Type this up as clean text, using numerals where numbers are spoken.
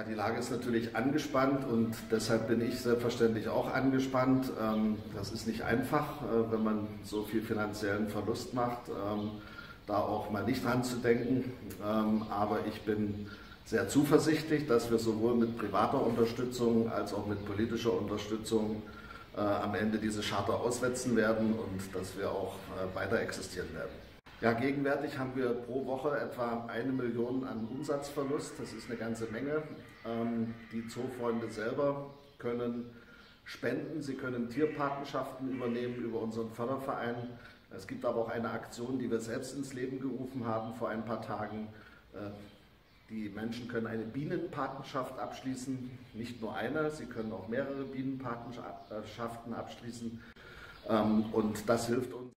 Ja, die Lage ist natürlich angespannt und deshalb bin ich selbstverständlich auch angespannt. Das ist nicht einfach, wenn man so viel finanziellen Verlust macht, da auch mal nicht dran zu denken. Aber ich bin sehr zuversichtlich, dass wir sowohl mit privater Unterstützung als auch mit politischer Unterstützung am Ende diese Charta auswetzen werden und dass wir auch weiter existieren werden. Ja, gegenwärtig haben wir pro Woche etwa 1 Million an Umsatzverlust, das ist eine ganze Menge. Die Zoofreunde selber können spenden, sie können Tierpatenschaften übernehmen über unseren Förderverein. Es gibt aber auch eine Aktion, die wir selbst ins Leben gerufen haben vor ein paar Tagen. Die Menschen können eine Bienenpatenschaft abschließen, nicht nur eine, sie können auch mehrere Bienenpatenschaften abschließen und das hilft uns.